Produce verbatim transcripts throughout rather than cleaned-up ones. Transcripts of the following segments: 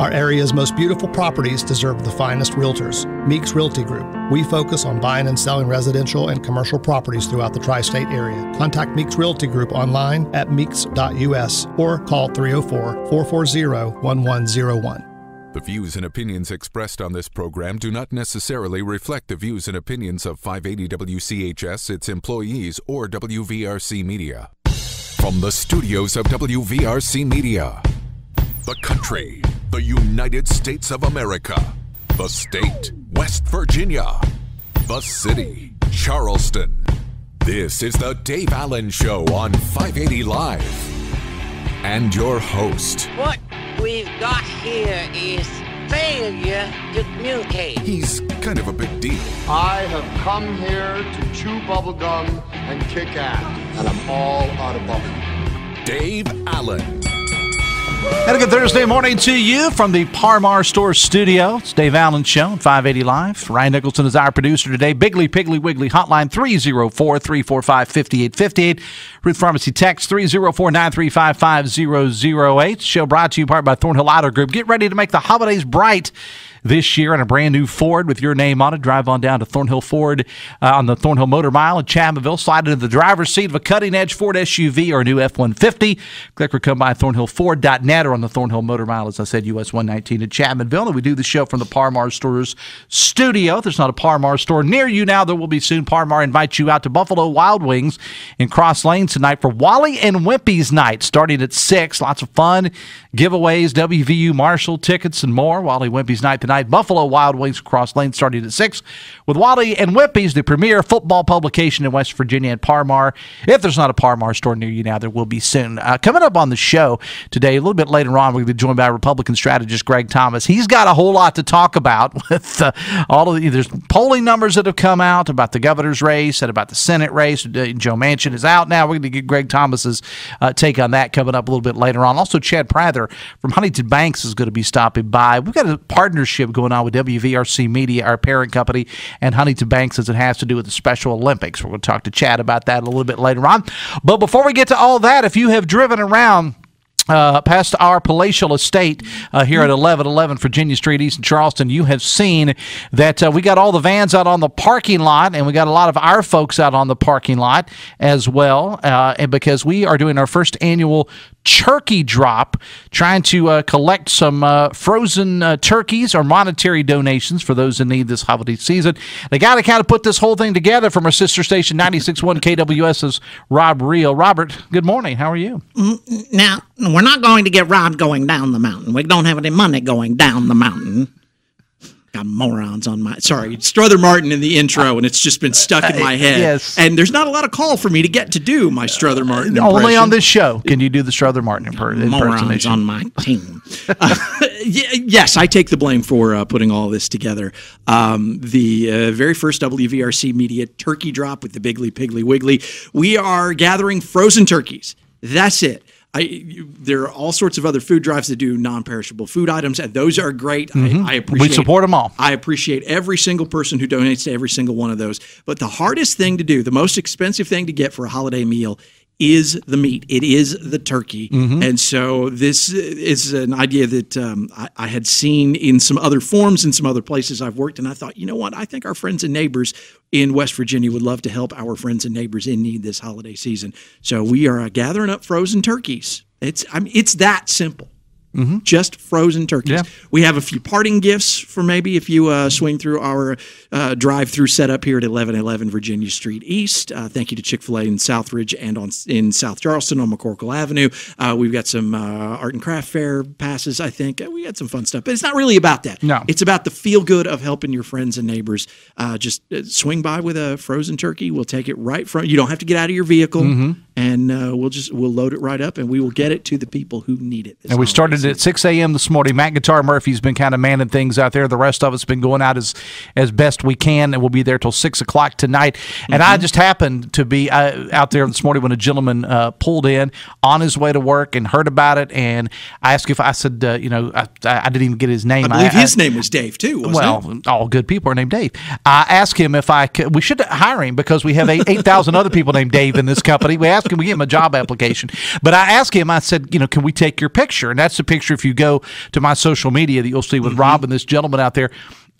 Our area's most beautiful properties deserve the finest realtors. Meeks Realty Group. We focus on buying and selling residential and commercial properties throughout the tri-state area. Contact Meeks Realty Group online at meeks dot u s or call three oh four, four four zero, one one zero one. The views and opinions expressed on this program do not necessarily reflect the views and opinions of five eighty W C H S, its employees, or W V R C Media. From the studios of W V R C Media, the country, the United States of America, the state, West Virginia, the city, Charleston. This is the Dave Allen Show on five eighty Live. And your host. What we've got here is failure to communicate. He's kind of a big deal. I have come here to chew bubblegum and kick ass, and I'm all out of bubblegum. Dave Allen. And a good Thursday morning to you from the Parmar Store Studio. It's Dave Allen Show on five eighty Live. Ryan Nicholson is our producer today. Biggly Piggly Wiggly Hotline three oh four, three four five, five eight five eight. Fruth Pharmacy Text three oh four, nine three five, five oh oh eight. Show brought to you in part by Thornhill Auto Group. Get ready to make the holidays bright this year in a brand new Ford with your name on it. Drive on down to Thornhill Ford uh, on the Thornhill Motor Mile in Chapmanville. Slide into the driver's seat of a cutting-edge Ford S U V or a new F one fifty. Click or come by thornhill ford dot net or on the Thornhill Motor Mile, as I said, U S one nineteen in Chapmanville. And we do the show from the Parmar Stores Studio. If there's not a Parmar store near you now, there will be soon. Parmar invites you out to Buffalo Wild Wings in Cross Lanes tonight for Wally and Wimpy's night, starting at six. Lots of fun, giveaways, W V U Marshall tickets, and more. Wally Wimpy's night tonight. Buffalo Wild Wings Cross Lane starting at six with Wally and Wimpy's, the premier football publication in West Virginia, and Parmar. If there's not a Parmar store near you now, there will be soon. Uh, coming up on the show today, a little bit later on, we're going to be joined by Republican strategist Greg Thomas. He's got a whole lot to talk about with uh, all of the there's polling numbers that have come out about the governor's race and about the Senate race. Uh, Joe Manchin is out now. We're going to get Greg Thomas's uh, take on that coming up a little bit later on. Also, Chad Prather from Huntington Banks is going to be stopping by. We've got a partnership going on with W V R C Media, our parent company, and Huntington Banks, as it has to do with the Special Olympics. We're going to talk to Chad about that a little bit later on. But before we get to all that, if you have driven around Uh, past our palatial estate uh, here at eleven eleven Virginia Street, East in Charleston, you have seen that uh, we got all the vans out on the parking lot, and we got a lot of our folks out on the parking lot as well, uh, and because we are doing our first annual Turkey Drop, trying to uh, collect some uh, frozen uh, turkeys or monetary donations for those in need this holiday season. They got to kind of put this whole thing together from our sister station, ninety-six point one K W S S's Rob Reel. Robert, good morning. How are you? Now, we're not going to get robbed going down the mountain. We don't have any money going down the mountain. Got morons on my... Sorry, it's Strother Martin in the intro, and it's just been stuck in my head. Yes. And there's not a lot of call for me to get to do my Strother Martin impression. Only on this show can you do the Strother Martin impersonation. Morons on my team. uh, yes, I take the blame for uh, putting all this together. Um, the uh, very first W V R C Media Turkey Drop with the Biggly Piggly Wiggly. We are gathering frozen turkeys. That's it. I, there are all sorts of other food drives that do non-perishable food items, and those are great. Mm-hmm. I, I appreciate. We support them all. I appreciate every single person who donates to every single one of those. But the hardest thing to do, the most expensive thing to get for a holiday meal is the meat. It is the turkey. Mm-hmm. And so this is an idea that um, I, I had seen in some other forms in some other places I've worked, and I thought, you know what? I think our friends and neighbors in West Virginia would love to help our friends and neighbors in need this holiday season. So we are uh, gathering up frozen turkeys. It's I mean, it's that simple. Mm-hmm. Just frozen turkeys. Yeah. We have a few parting gifts for maybe if you uh, swing through our uh, drive-through setup here at eleven eleven Virginia Street East. Uh, thank you to Chick-fil-A in Southridge and on in South Charleston on McCorkle Avenue. Uh, we've got some uh, art and craft fair passes, I think. Uh, we had some fun stuff, but it's not really about that. No. It's about the feel-good of helping your friends and neighbors. Uh, just swing by with a frozen turkey. We'll take it right from you. Don't have to get out of your vehicle. Mm-hmm. And uh, we'll just we'll load it right up, and we will get it to the people who need it. And we started season. At six a m this morning. Matt Guitar Murphy's been kind of manning things out there. The rest of us been going out as as best we can, and we'll be there till six o'clock tonight. And mm-hmm. I just happened to be uh, out there this morning when a gentleman uh, pulled in on his way to work and heard about it. And I asked if I said, uh, you know, I, I didn't even get his name. I believe I, his I, name was Dave too. Wasn't well, it? All good people are named Dave. I asked him if I could. We should hire him because we have eight thousand other people named Dave in this company. We asked. else can we give him a job application? But I asked him, I said, you know, can we take your picture? And that's the picture, if you go to my social media, that you'll see with mm-hmm. Rob and this gentleman out there.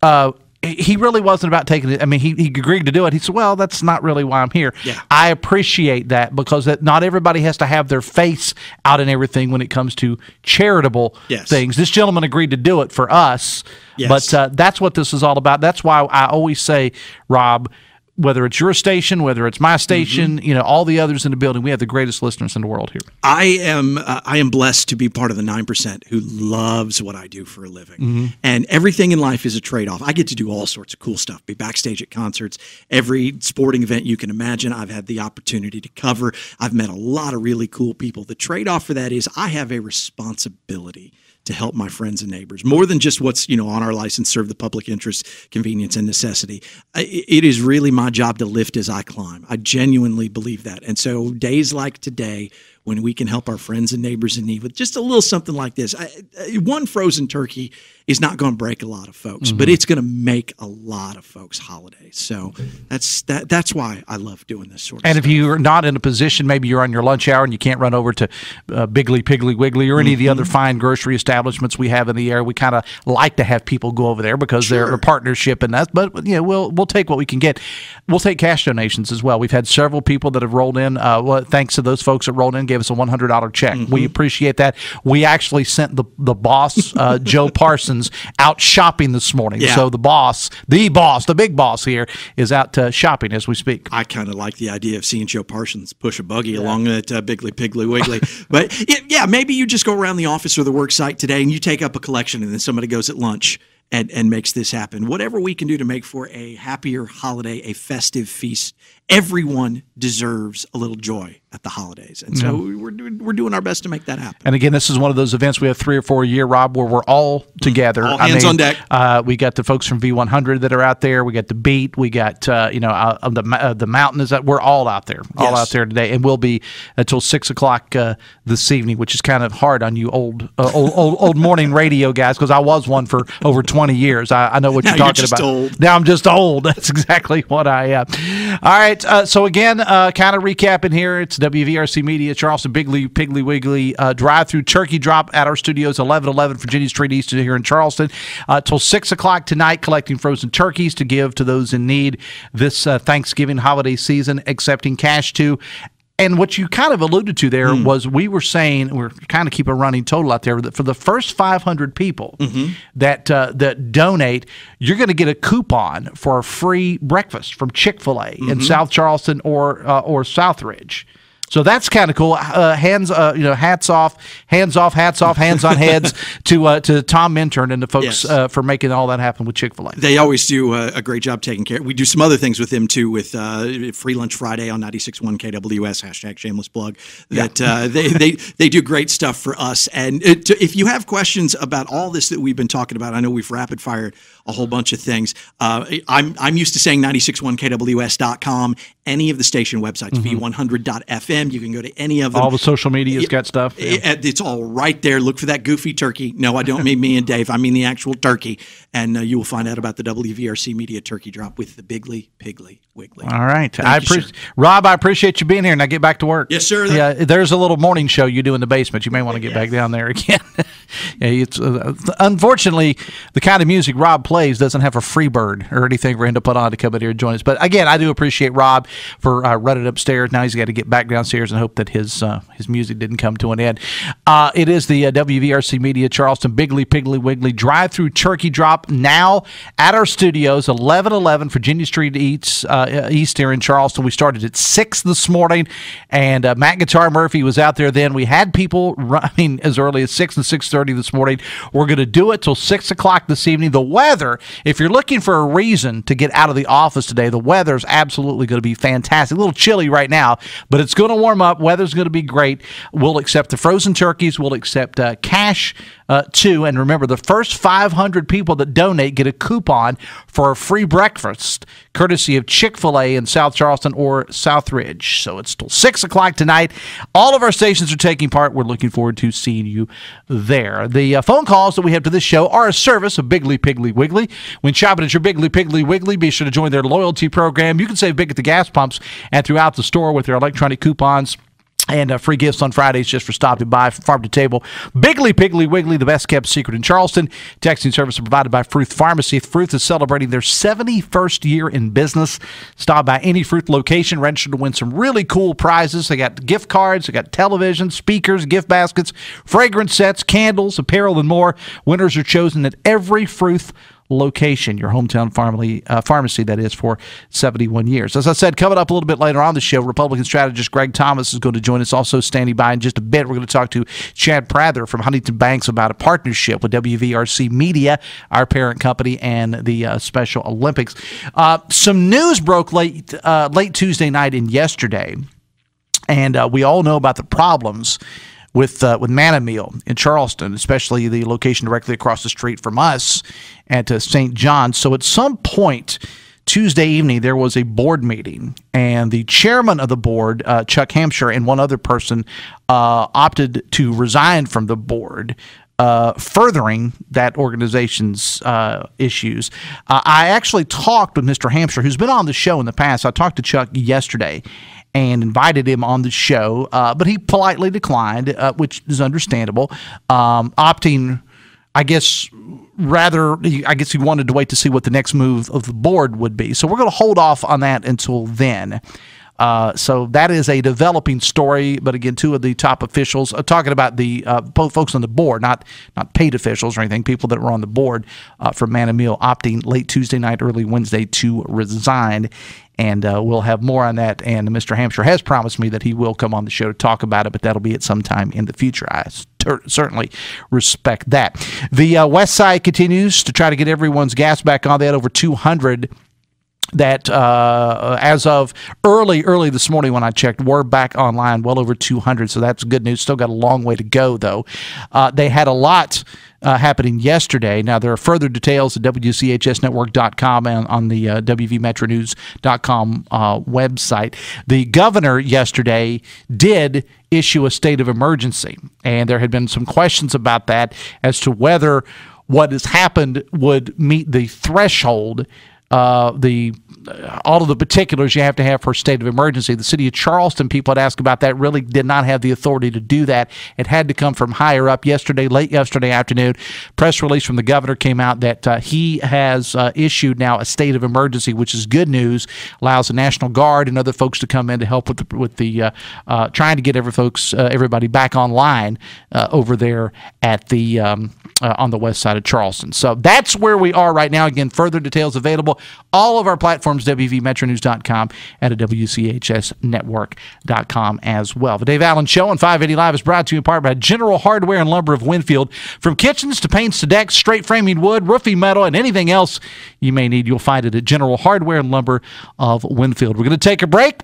Uh, he really wasn't about taking it. I mean, he, he agreed to do it. He said, well, that's not really why I'm here. Yeah. I appreciate that, because that not everybody has to have their face out in everything when it comes to charitable yes. things. This gentleman agreed to do it for us, yes. but uh, that's what this is all about. That's why I always say, Rob, whether it's your station, whether it's my station, mm-hmm. you know, all the others in the building, we have the greatest listeners in the world here. I am uh, I am blessed to be part of the nine percent who loves what I do for a living. Mm-hmm. And everything in life is a trade-off. I get to do all sorts of cool stuff, be backstage at concerts, every sporting event you can imagine I've had the opportunity to cover. I've met a lot of really cool people. The trade-off for that is I have a responsibility to help my friends and neighbors, more than just what's, you know, on our license, serve the public interest, convenience, and necessity. It is really my job to lift as I climb. I genuinely believe that. And so days like today, when we can help our friends and neighbors in need with just a little something like this. I, I, one frozen turkey is not going to break a lot of folks, mm-hmm. but it's going to make a lot of folks' holidays. So that's that. That's why I love doing this sort of and stuff. And if you're not in a position, maybe you're on your lunch hour and you can't run over to uh, Biggly Piggly Wiggly or any mm-hmm. of the other fine grocery establishments we have in the area. We kind of like to have people go over there because sure. they're a partnership and that. But you know, we'll we'll take what we can get. We'll take cash donations as well. We've had several people that have rolled in. Uh, well, thanks to those folks that rolled in. Gave us a one hundred dollar check. Mm-hmm. We appreciate that. We actually sent the the boss, uh, Joe Parsons, out shopping this morning. Yeah. So the boss, the boss, the big boss here is out uh, shopping as we speak. I kind of like the idea of seeing Joe Parsons push a buggy yeah. along that uh, Biggly Piggly Wiggly. But it, yeah, maybe you just go around the office or the work site today and you take up a collection and then somebody goes at lunch and, and makes this happen. Whatever we can do to make for a happier holiday, a festive feast, everyone deserves a little joy at the holidays. And so mm-hmm. we're, we're doing our best to make that happen. And again, this is one of those events we have three or four a year, Rob, where we're all together. All hands I mean, on deck. Uh, we got the folks from V one hundred that are out there. We got the Beat. We got, uh, you know, uh, the uh, the Mountain is out. We're all out there, all yes. out there today. And we'll be until six o'clock uh, this evening, which is kind of hard on you old uh, old, old, old morning radio guys, because I was one for over twenty years. I, I know what now you're talking you're just about. Old. Now I'm just old. That's exactly what I am. All right. Uh, so again, uh, kind of recapping here. It's W V R C Media, Charleston Biggly Piggly Wiggly uh, drive-through Turkey Drop at our studios, eleven eleven Virginia Street East here in Charleston, uh, till six o'clock tonight, collecting frozen turkeys to give to those in need this uh, Thanksgiving holiday season, accepting cash too. And what you kind of alluded to there mm. was we were saying we're kind of keep a running total out there that for the first five hundred people mm-hmm. that uh, that donate, you're going to get a coupon for a free breakfast from Chick-fil-A mm-hmm. in South Charleston or uh, or Southridge. So that's kind of cool. Uh, hands, uh, you know, hats off, hands off, hats off, hands on heads to uh, to Tom Minturn and the folks yes. uh, for making all that happen with Chick-fil-A. They always do a, a great job taking care. We do some other things with them too, with uh, Free Lunch Friday on ninety-six point one K W S hashtag shameless plug. That yeah. uh, they they they do great stuff for us. And it, to, if you have questions about all this that we've been talking about, I know we've rapid fired a whole bunch of things. Uh, I'm I'm used to saying ninety-six point one K W S dot com. Any of the station websites, mm-hmm. V one hundred dot F M. You can go to any of them. All the social media's it, got stuff. Yeah. It, it's all right there. Look for that goofy turkey. No, I don't mean me and Dave. I mean the actual turkey. And uh, you will find out about the W V R C Media Turkey Drop with the Biggly Piggly Wiggly. All right. Thank I appreciate Rob, I appreciate you being here. Now get back to work. Yes, sir. Yeah, there's a little morning show you do in the basement. You may want to get yes. back down there again. yeah, it's uh, unfortunately, the kind of music Rob plays doesn't have a free bird or anything for him to put on to come in here and join us. But again, I do appreciate Rob for uh, running upstairs. Now he's got to get back downstairs and hope that his uh, his music didn't come to an end. Uh, it is the uh, W V R C Media Charleston Biggly Piggly Wiggly drive-through turkey drop now at our studios, eleven eleven Virginia Street East, uh, East here in Charleston. We started at six this morning, and uh, Matt Guitar Murphy was out there then. We had people running as early as six and six thirty this morning. We're going to do it till six o'clock this evening. The weather, if you're looking for a reason to get out of the office today, the weather's absolutely going to be fantastic. A little chilly right now, but it's going to warm up. Weather's going to be great. We'll accept the frozen turkeys. We'll accept uh, cash, uh, too. And remember, the first five hundred people that donate get a coupon for a free breakfast, courtesy of Chick-fil-A in South Charleston or Southridge. So it's till six o'clock tonight. All of our stations are taking part. We're looking forward to seeing you there. The uh, phone calls that we have to this show are a service of Biggly Piggly Wiggly. When shopping at your Biggly Piggly Wiggly, be sure to join their loyalty program. You can save big at the gas pumps and throughout the store with their electronic coupons And uh, free gifts on Fridays just for stopping by from farm to table. Biggly Piggly Wiggly, the best-kept secret in Charleston. Texting service provided by Fruth Pharmacy. Fruth is celebrating their seventy-first year in business. Stop by any Fruth location, register to win some really cool prizes. They got gift cards, they got television, speakers, gift baskets, fragrance sets, candles, apparel, and more. Winners are chosen at every Fruth location, your hometown pharmacy, uh, pharmacy that is, for seventy-one years. As I said, coming up a little bit later on the show, Republican strategist Greg Thomas is going to join us. Also standing by in just a bit, we're going to talk to Chad Prather from Huntington Banks about a partnership with W V R C Media, our parent company, and the uh, Special Olympics. Uh, some news broke late, uh, late Tuesday night and yesterday, and uh, we all know about the problems with uh, with Manameal in Charleston, especially the location directly across the street from us at uh, Saint John's. So at some point Tuesday evening, there was a board meeting, and the chairman of the board, uh, Chuck Hampshire, and one other person uh, opted to resign from the board, uh, furthering that organization's uh, issues. Uh, I actually talked with Mister Hampshire, who's been on the show in the past. I talked to Chuck yesterday and invited him on the show, uh, but he politely declined, uh, which is understandable, um, opting, I guess, rather, I guess he wanted to wait to see what the next move of the board would be. So we're going to hold off on that until then. Uh, so that is a developing story, but again, two of the top officials, uh, talking about the uh, folks on the board, not not paid officials or anything, people that were on the board uh, from Manameal opting late Tuesday night, early Wednesday to resign. And uh, we'll have more on that, and Mister Hampshire has promised me that he will come on the show to talk about it, but that'll be at some time in the future. I certainly respect that. The uh, West Side continues to try to get everyone's gas back on. They had over two hundred that uh, as of early, early this morning when I checked, were back online, well over two hundred, so that's good news. Still got a long way to go, though. Uh, they had a lot Uh, happening yesterday. Now, there are further details at W C H S network dot com and on the uh, W V Metro News dot com uh, website. The governor yesterday did issue a state of emergency, and there had been some questions about that as to whether what has happened would meet the threshold, uh, the all of the particulars you have to have for a state of emergency. The city of Charleston, people had asked about that, really did not have the authority to do that. It had to come from higher up. Yesterday, late yesterday afternoon, press release from the governor came out that uh, he has uh, issued now a state of emergency, which is good news. Allows the National Guard and other folks to come in to help with the, with the uh, uh, trying to get every folks uh, everybody back online uh, over there at the um, uh, on the west side of Charleston. So that's where we are right now. Again, further details available. All of our platforms, W V Metro News dot com and at W C H S network dot com as well. The Dave Allen Show on five eighty Live is brought to you in part by General Hardware and Lumber of Winfield. From kitchens to paints to decks, straight framing wood, roofing metal, and anything else you may need, you'll find it at General Hardware and Lumber of Winfield. We're going to take a break.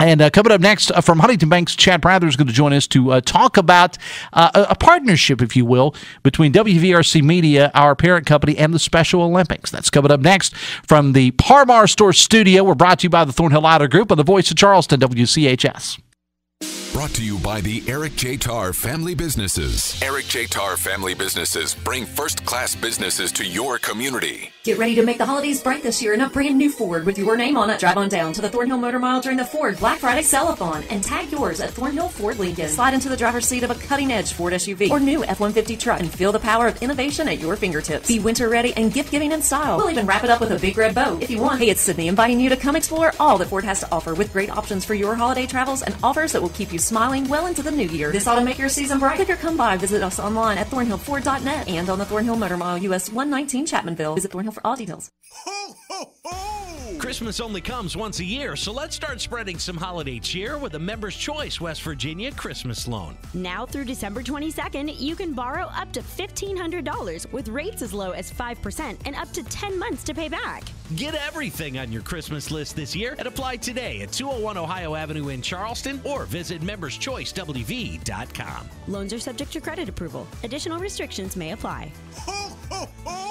And uh, coming up next, uh, from Huntington Banks, Chad Prather is going to join us to uh, talk about uh, a, a partnership, if you will, between W V R C Media, our parent company, and the Special Olympics. That's coming up next from the Parmar Store Studio. We're brought to you by the Thornhill Auto Group and the Voice of Charleston, W C H S. Brought to you by the Eric J. Tarr Family Businesses. Eric J. Tarr Family Businesses bring first-class businesses to your community. Get ready to make the holidays bright this year in a brand new Ford with your name on it. Drive on down to the Thornhill Motor Mile during the Ford Black Friday Sell-a-thon and tag yours at Thornhill Ford Lincoln. Slide into the driver's seat of a cutting-edge Ford S U V or new F one fifty truck and feel the power of innovation at your fingertips. Be winter-ready and gift-giving in style. We'll even wrap it up with a big red bow if you want. Hey, it's Sydney inviting you to come explore all that Ford has to offer with great options for your holiday travels and offers that will keep you smiling well into the new year. This ought to make your season bright. If you're come by, visit us online at Thornhill Ford dot net and on the Thornhill Motor Mile, U S one nineteen Chapmanville. Visit Thornhill for all details. Ho, ho, ho! Christmas only comes once a year, so let's start spreading some holiday cheer with a Member's Choice West Virginia Christmas loan. Now through December twenty-second, you can borrow up to fifteen hundred dollars with rates as low as five percent and up to ten months to pay back. Get everything on your Christmas list this year and apply today at two oh one Ohio Avenue in Charleston or visit Members Choice W V dot com. Loans are subject to credit approval. Additional restrictions may apply. Ho, ho, ho!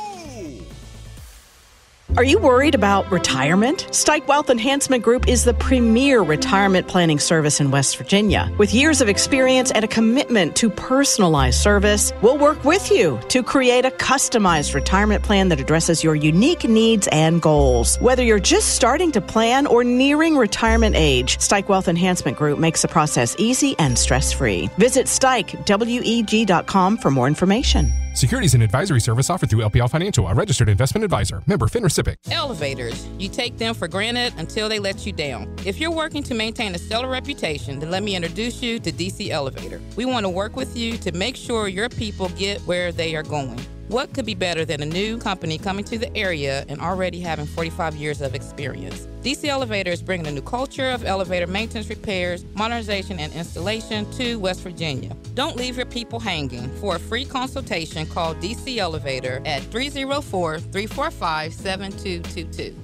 Are you worried about retirement? Stike Wealth Enhancement Group is the premier retirement planning service in West Virginia. With years of experience and a commitment to personalized service, we'll work with you to create a customized retirement plan that addresses your unique needs and goals. Whether you're just starting to plan or nearing retirement age, Stike Wealth Enhancement Group makes the process easy and stress-free. Visit stike w e g dot com for more information. Securities and advisory service offered through L P L Financial, a registered investment advisor. Member FINRA SIPC. Elevators. You take them for granted until they let you down. If you're working to maintain a stellar reputation, then let me introduce you to D C Elevator. We want to work with you to make sure your people get where they are going. What could be better than a new company coming to the area and already having forty-five years of experience? D C Elevator is bringing a new culture of elevator maintenance, repairs, modernization, and installation to West Virginia. Don't leave your people hanging. For a free consultation, call D C Elevator at three oh four, three four five, seven two two two.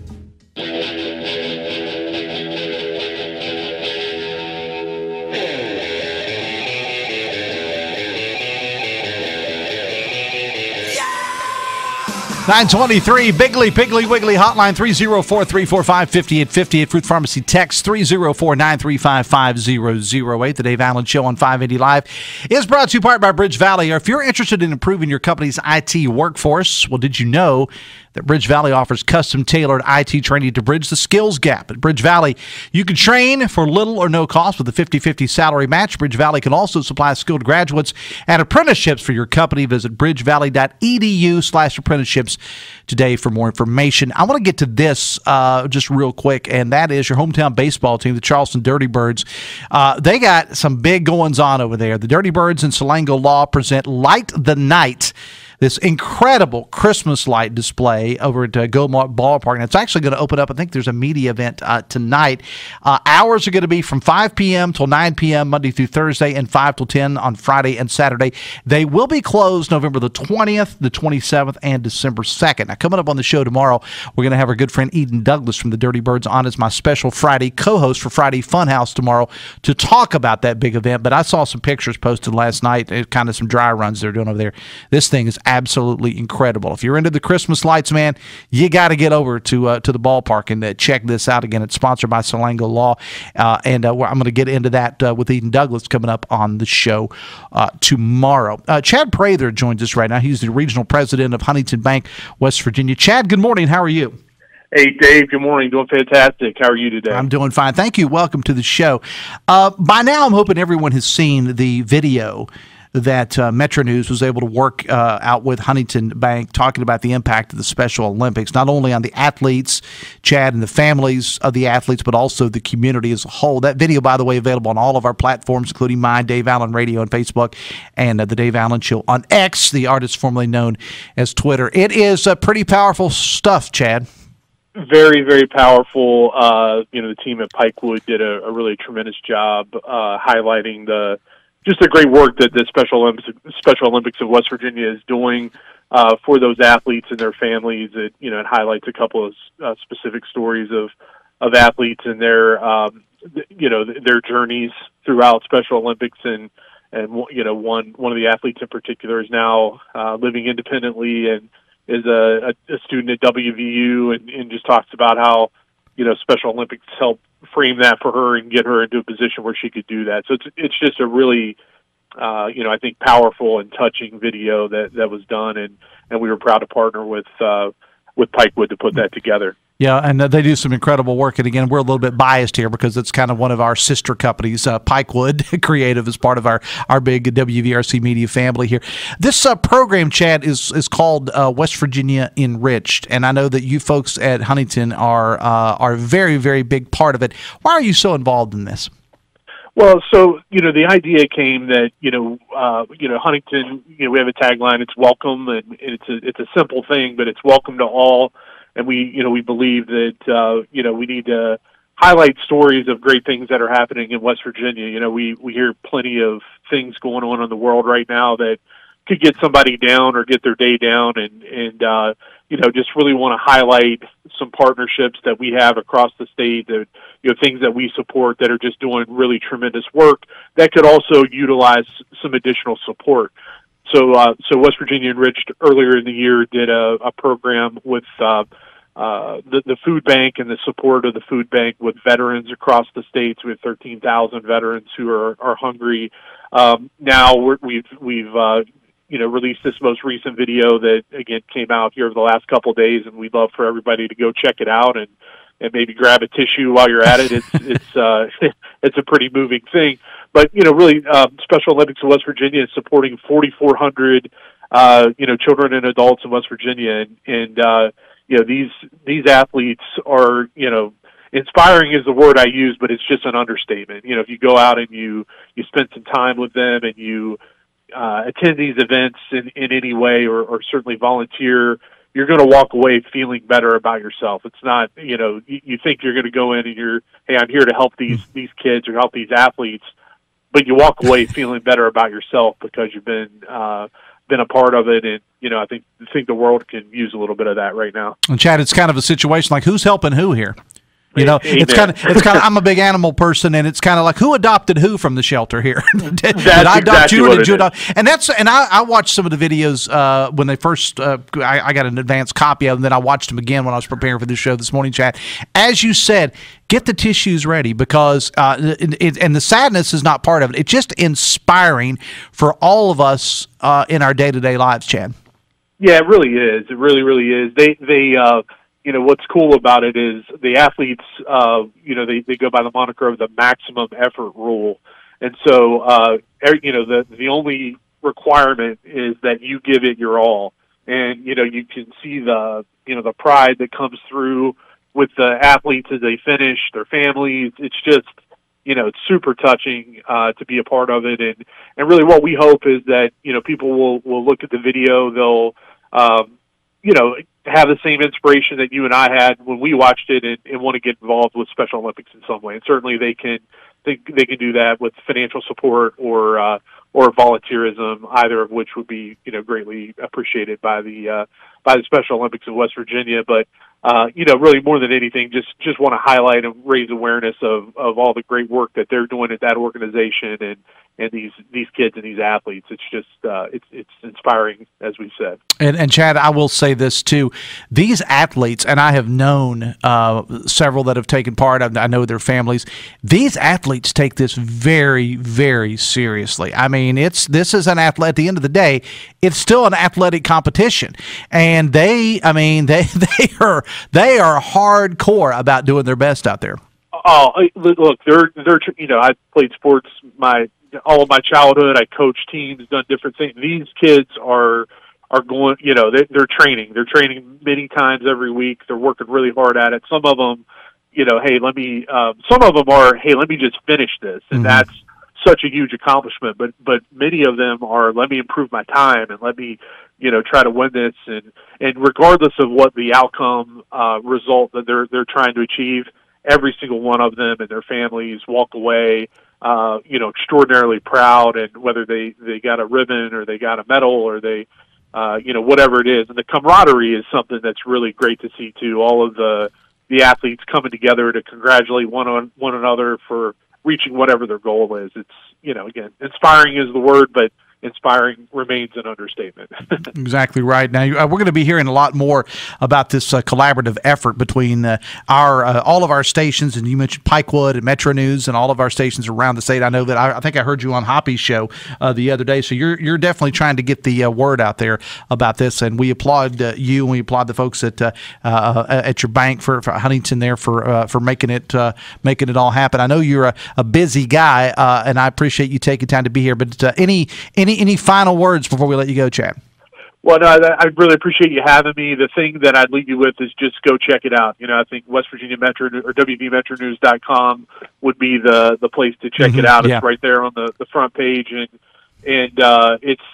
nine twenty-three, Biggly Piggly Wiggly Hotline, three oh four, three four five, five eight five eight. Fruth Pharmacy text, three oh four, nine three five, five oh oh eight. The Dave Allen Show on five eighty Live is brought to you part by Bridge Valley. Or if you're interested in improving your company's I T workforce, well, did you know that Bridge Valley offers custom-tailored I T training to bridge the skills gap? At Bridge Valley, you can train for little or no cost with a fifty-fifty salary match. Bridge Valley can also supply skilled graduates and apprenticeships for your company. Visit bridge valley dot e d u slash apprenticeships today for more information. I want to get to this uh, just real quick, and that is your hometown baseball team, the Charleston Dirty Birds. Uh, they got some big goings-on over there. The Dirty Birds and Solango Law present Light the Night, this incredible Christmas light display over at uh, Goldmark Ballpark. And it's actually going to open up. I think there's a media event uh, tonight. Uh, hours are going to be from five p m till nine p m Monday through Thursday and five till ten on Friday and Saturday. They will be closed November the twentieth, the twenty-seventh, and December second. Now, coming up on the show tomorrow, we're going to have our good friend Eden Douglas from the Dirty Birds on as my special Friday co-host for Friday Funhouse tomorrow to talk about that big event. But I saw some pictures posted last night, kind of some dry runs they're doing over there. This thing is absolutely incredible. If you're into the Christmas lights, man, you got to get over to uh, to the ballpark and uh, check this out. Again, it's sponsored by Solango Law, uh, and uh, I'm going to get into that uh, with Eden Douglas coming up on the show uh, tomorrow. Uh, Chad Prather joins us right now. He's the regional president of Huntington Banks, West Virginia. Chad, good morning. How are you? Hey, Dave. Good morning. Doing fantastic. How are you today? I'm doing fine. Thank you. Welcome to the show. Uh, by now, I'm hoping everyone has seen the video that uh, Metro News was able to work uh, out with Huntington Bank, talking about the impact of the Special Olympics, not only on the athletes, Chad, and the families of the athletes, but also the community as a whole. That video, by the way, available on all of our platforms, including mine, Dave Allen Radio on Facebook, and uh, The Dave Allen Show on X, the artist formerly known as Twitter. It is uh, pretty powerful stuff, Chad. Very, very powerful. Uh, you know, the team at Pikewood did a, a really tremendous job uh, highlighting the just the great work that the Special Olympics, Special Olympics of West Virginia is doing uh, for those athletes and their families. It, you know, it highlights a couple of uh, specific stories of, of athletes and their, um, th- you know, th- their journeys throughout Special Olympics. And, and you know, one, one of the athletes in particular is now uh, living independently and is a, a, a student at W V U, and, and just talks about how, you know, Special Olympics helped frame that for her and get her into a position where she could do that. So it's it's just a really, uh, you know, I think powerful and touching video that, that was done, and, and we were proud to partner with uh, with Pikewood to put that together. Yeah, and they do some incredible work. And again, we're a little bit biased here because it's kind of one of our sister companies, uh, Pikewood Creative, is part of our, our big W V R C media family here. This uh, program, Chad, is is called uh, West Virginia Enriched, and I know that you folks at Huntington are uh, are a very, very big part of it. Why are you so involved in this? Well, so, you know, the idea came that, you know, uh, you know, Huntington, you know, we have a tagline, it's welcome, and it's a, it's a simple thing, but it's welcome to all. And we, you know, we believe that, uh, you know, we need to highlight stories of great things that are happening in West Virginia. You know, we, we hear plenty of things going on in the world right now that could get somebody down or get their day down. And, and uh, you know, just really want to highlight some partnerships that we have across the state, that, you know, things that we support that are just doing really tremendous work that could also utilize some additional support. So, uh, so West Virginia Enriched earlier in the year did a, a program with uh, uh, the, the food bank and the support of the food bank with veterans across the states. We have thirteen thousand veterans who are, are hungry. Um, now we're, we've, we've, uh, you know, released this most recent video that again came out here over the last couple of days, and we'd love for everybody to go check it out and, and maybe grab a tissue while you're at it. It's it's uh, it's a pretty moving thing. But you know, really, um, Special Olympics of West Virginia is supporting forty-four hundred uh, you know children and adults in West Virginia, and and uh, you know these these athletes are you know. Inspiring is the word I use, but it's just an understatement. You know, if you go out and you, you spend some time with them and you uh, attend these events in, in any way or, or certainly volunteer, you're going to walk away feeling better about yourself. It's not, you know, you, you think you're going to go in and you're, hey, I'm here to help these, these kids or help these athletes, but you walk away feeling better about yourself because you've been uh, – been a part of it, and you know I think, I think the world can use a little bit of that right now. And Chad, it's kind of a situation like who's helping who here. You know, Amen. it's kind of, it's kind of, I'm a big animal person, and it's kind of like who adopted who from the shelter here. did, did I adopt exactly you or did you adopt? Is. And that's, and I, I watched some of the videos uh, when they first, uh, I, I got an advanced copy of them, then I watched them again when I was preparing for this show this morning, Chad. As you said, get the tissues ready because, uh, it, it, and the sadness is not part of it. It's just inspiring for all of us uh, in our day-to-day lives, Chad. Yeah, it really is. It really, really is. They, they, uh, you know, what's cool about it is the athletes, uh, you know, they, they go by the moniker of the maximum effort rule. And so, uh, every, you know, the, the only requirement is that you give it your all. And, you know, you can see the, you know, the pride that comes through with the athletes as they finish, their families. It's just, you know, it's super touching uh, to be a part of it. And, and really what we hope is that, you know, people will, will look at the video, they'll, um, you know, have the same inspiration that you and I had when we watched it and, and want to get involved with Special Olympics in some way. And certainly they can they, they can do that with financial support or uh, or volunteerism, either of which would be, you know, greatly appreciated by the uh, by the Special Olympics of West Virginia. But, uh, you know, really more than anything, just, just want to highlight and raise awareness of, of all the great work that they're doing at that organization and, and these, these kids and these athletes. It's just uh, it's it's inspiring, as we said. And, and Chad, I will say this too: these athletes, and I have known uh, several that have taken part. I know their families. These athletes take this very, very seriously. I mean, it's this is an athlete. At the end of the day, it's still an athletic competition, and they, I mean, they they are they are hardcore about doing their best out there. Oh, look, they're they're you know, I played sports my. all of my childhood. I coached teams, done different things. These kids are are going, you know, they're, they're training. They're training many times every week. They're working really hard at it. Some of them, you know, hey, let me, um, some of them are, hey, let me just finish this. And mm-hmm. that's such a huge accomplishment. But, but many of them are, let me improve my time and let me, you know, try to win this. And, and regardless of what the outcome uh, result that they're, they're trying to achieve, every single one of them and their families walk away Uh, you know, extraordinarily proud, and whether they, they got a ribbon or they got a medal or they, uh, you know, whatever it is. And the camaraderie is something that's really great to see too. All of the, the athletes coming together to congratulate one on one another for reaching whatever their goal is. It's, you know, again, inspiring is the word, but inspiring remains an understatement. Exactly right. Now, uh, we're going to be hearing a lot more about this uh, collaborative effort between uh, our uh, all of our stations, and you mentioned Pikewood and Metro News and all of our stations around the state. I know that I, I think I heard you on Hoppy's show uh, the other day, so you're you're definitely trying to get the uh, word out there about this, and we applaud uh, you and we applaud the folks at uh, uh, at your bank for, for Huntington there for uh, for making it uh, making it all happen. I know you're a, a busy guy, uh, and I appreciate you taking time to be here, but uh, any any Any, any final words before we let you go, Chad? Well, no, I, I really appreciate you having me. The thing that I'd leave you with is just go check it out. You know, I think West Virginia Metro or W V Metro News dot com would be the, the place to check mm-hmm. it out. It's yeah. right there on the, the front page, and and uh, it's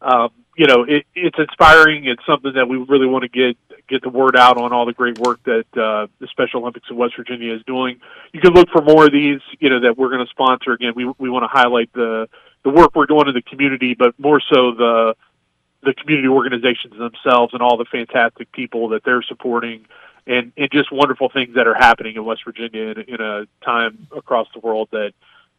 um, you know it, it's inspiring. It's something that we really want to get get the word out on, all the great work that uh, the Special Olympics of West Virginia is doing. You can look for more of these. You know that we're going to sponsor. Again, we we want to highlight the. the work we're doing in the community, but more so the the community organizations themselves and all the fantastic people that they're supporting, and, and just wonderful things that are happening in West Virginia in, in a time across the world that,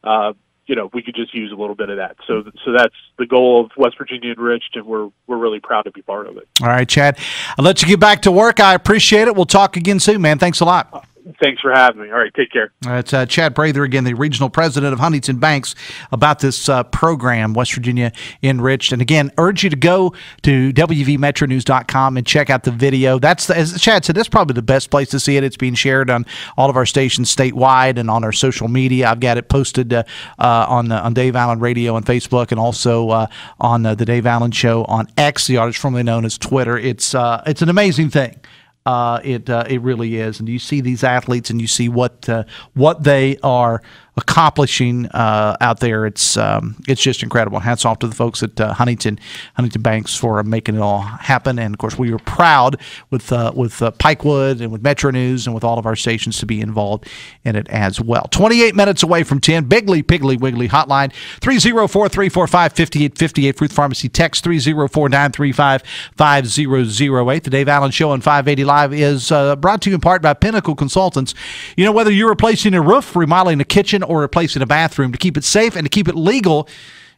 uh, you know, we could just use a little bit of that. So so that's the goal of West Virginia Enriched, and we're we're really proud to be part of it. All right, Chad. I'll let you get back to work. I appreciate it. We'll talk again soon, man. Thanks a lot. Uh, Thanks for having me. All right, take care. That's uh, Chad Prather again, the regional president of Huntington Banks, about this uh, program, West Virginia Enriched. And again, urge you to go to W V Metro News dot com and check out the video. That's the, as Chad said, that's probably the best place to see it. It's being shared on all of our stations statewide and on our social media. I've got it posted uh, uh, on uh, on Dave Allen Radio on Facebook, and also uh, on uh, the Dave Allen Show on X, the artist formerly known as Twitter. It's uh, it's an amazing thing. Uh, it uh, it really is, and you see these athletes, and you see what uh, what they are accomplishing uh, out there. It's um, it's just incredible. Hats off to the folks at uh, Huntington Huntington Banks for making it all happen. And of course, we were proud with uh, with uh, Pikewood and with Metro News and with all of our stations to be involved in it as well. twenty-eight minutes away from ten. Biggly Piggly Wiggly Hotline three oh four, three four five, five eight five eight. Fruth Pharmacy text three oh four, nine three five, five oh oh eight. The Dave Allen Show on five eighty Live is uh, brought to you in part by Pinnacle Consultants. You know, whether you're replacing a roof, remodeling a kitchen, or replacing a bathroom, to keep it safe and to keep it legal,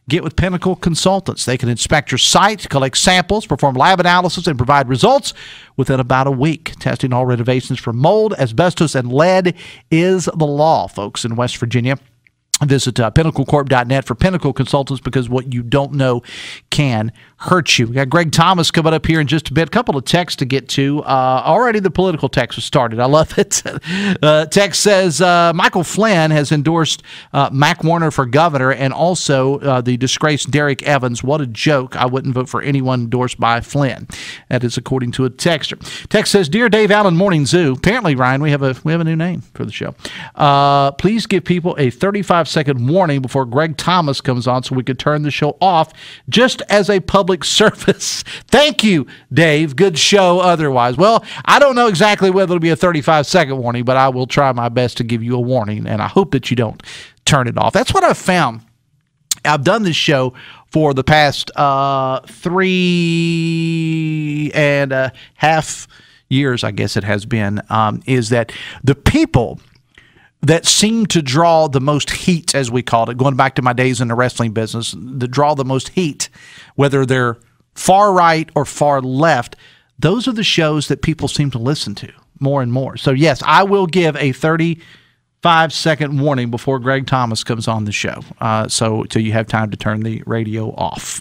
get with Pinnacle Consultants. They can inspect your site, collect samples, perform lab analysis, and provide results within about a week. Testing all renovations for mold, asbestos, and lead is the law, folks, in West Virginia. Visit uh, pinnacle corp dot net for Pinnacle Consultants, because what you don't know can hurt you. We got Greg Thomas coming up here in just a bit. A couple of texts to get to. Uh, already the political text has started. I love it. Uh, text says uh, Michael Flynn has endorsed uh, Mac Warner for governor, and also uh, the disgraced Derek Evans. What a joke. I wouldn't vote for anyone endorsed by Flynn. That is according to a texter. Text says, Dear Dave Allen Morning Zoo. Apparently, Ryan, we have a we have a new name for the show. Uh, please give people a thirty-five second warning before Greg Thomas comes on so we could turn the show off, just as a public service. Thank you, Dave. Good show otherwise. Well, I don't know exactly whether it'll be a thirty-five second warning, but I will try my best to give you a warning, and I hope that you don't turn it off. That's what I've found. I've done this show for the past uh, three and a half years, I guess it has been, um, is that the people that seem to draw the most heat, as we called it, going back to my days in the wrestling business, that draw the most heat, whether they're far right or far left, those are the shows that people seem to listen to more and more. So, yes, I will give a thirty-five second warning before Greg Thomas comes on the show, uh, so till you have time to turn the radio off.